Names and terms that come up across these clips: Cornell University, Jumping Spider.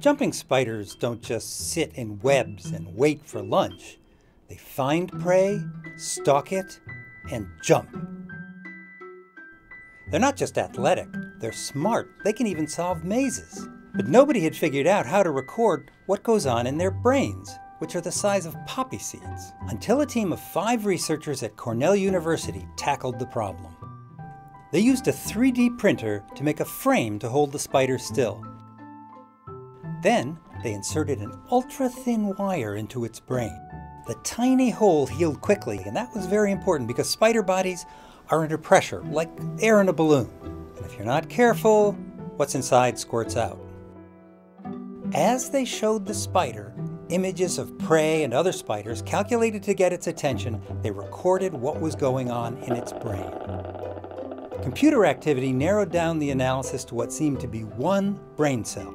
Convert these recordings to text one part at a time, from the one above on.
Jumping spiders don't just sit in webs and wait for lunch. They find prey, stalk it, and jump. They're not just athletic, they're smart. They can even solve mazes. But nobody had figured out how to record what goes on in their brains, which are the size of poppy seeds, until a team of 5 researchers at Cornell University tackled the problem. They used a 3D printer to make a frame to hold the spider still. Then they inserted an ultra-thin wire into its brain. The tiny hole healed quickly, and that was very important because spider bodies are under pressure, like air in a balloon. And if you're not careful, what's inside squirts out. As they showed the spider images of prey and other spiders calculated to get its attention, they recorded what was going on in its brain. Computer activity narrowed down the analysis to what seemed to be one brain cell.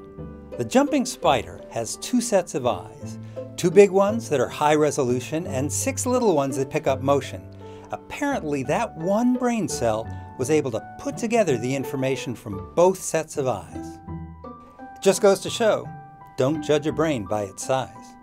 The jumping spider has 2 sets of eyes, 2 big ones that are high resolution and 6 little ones that pick up motion. Apparently that one brain cell was able to put together the information from both sets of eyes. It just goes to show, don't judge a brain by its size.